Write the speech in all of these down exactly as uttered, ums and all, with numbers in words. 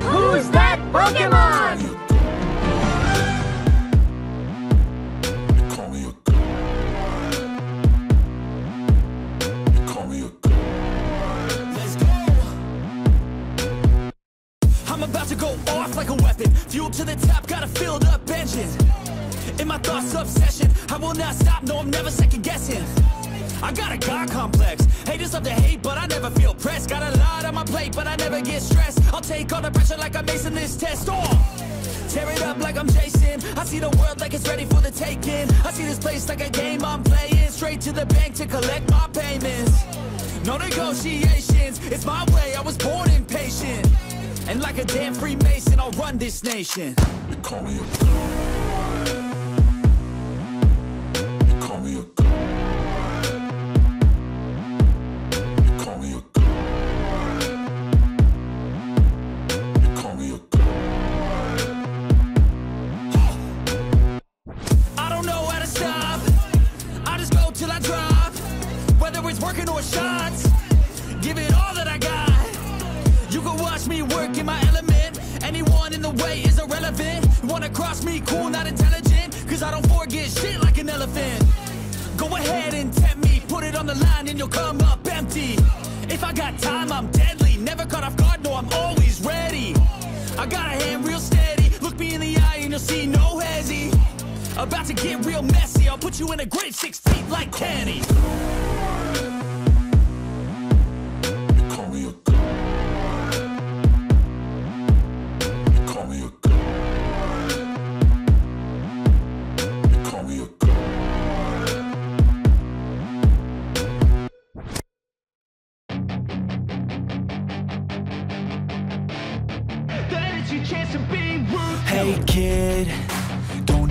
Who's that Pokémon? I'm about to go off like a weapon. Fuel to the top, got a filled up engine. In my thoughts, obsession. I will not stop, no, I'm never second guessing. I got a God complex. Haters love to hate, but I never feel pressed. Got a lot on my plate, but I never get stressed. I'll take all the pressure like I'm acing this test. Oh! Tear it up like I'm Jason. I see the world like it's ready for the taking. I see this place like a game I'm playing. Straight to the bank to collect my payments. No negotiations. It's my way, I was born impatient. And like a damn Freemason, I'll run this nation. They call me a god. They call me a god. Working or shots, give it all that I got. You can watch me work in my element. Anyone in the way is irrelevant. You wanna cross me, cool, not intelligent. Cause I don't forget shit like an elephant. Go ahead and tempt me, put it on the line and you'll come up empty. If I got time, I'm deadly. Never caught off guard, no, I'm always ready. I got a hand real steady. Look me in the eye and you'll see no hezzy. About to get real messy, I'll put you in a grave six feet like candy. Hey kid, don't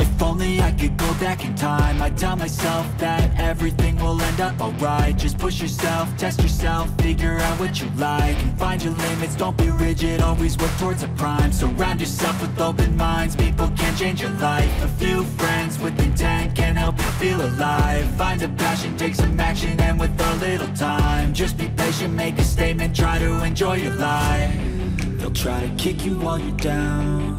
If only I could go back in time, I'd tell myself that everything will end up alright. Just push yourself, test yourself, figure out what you like, and find your limits, don't be rigid, always work towards a prime. Surround yourself with open minds, people can change your life. A few friends with intent can help you feel alive. Find a passion, take some action, and with a little time, just be patient, make a statement, try to enjoy your life. They'll try to kick you while you're down.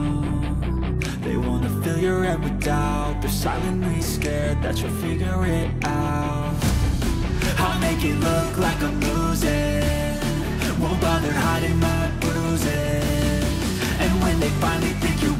They wanna fill your head with doubt. They're silently scared that you'll figure it out. I'll make it look like I'm losing. Won't bother hiding my bruises. And when they finally think you're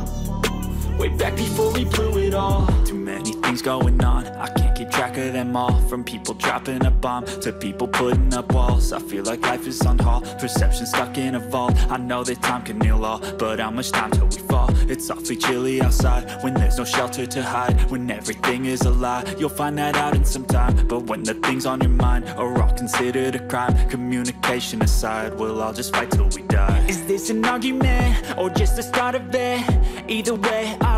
way back before we blew it all. Too many things going on, I can't keep track of them all. From people dropping a bomb, to people putting up walls. I feel like life is on hold, perception stuck in a vault. I know that time can heal all, but how much time till we fall? It's awfully chilly outside, when there's no shelter to hide. When everything is a lie, you'll find that out in some time. But when the things on your mind are all considered a crime, communication aside, we'll all just fight till we die. Is this an argument, or just the start of it? Either way, I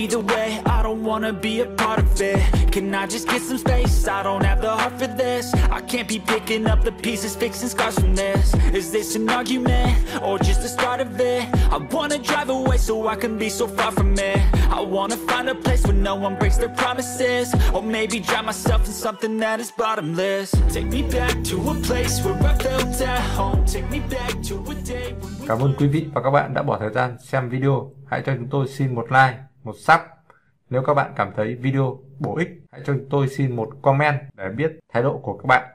Either way, I don't wanna be a part of it. Can I just get some space? I don't have the heart for this. I can't be picking up the pieces, fixing scars from this. Is this an argument, or just the start of it? I wanna drive away so I can be so far from it. I wanna find a place where no one breaks their promises, or maybe drown myself in something that is bottomless. Take me back to a place where I felt at home. Take me back to a day. Cảm ơn quý vị và các bạn đã bỏ thời gian xem video. Hãy cho chúng tôi xin một like, một sub nếu các bạn cảm thấy video bổ ích. Hãy cho chúng tôi xin một comment để biết thái độ của các bạn.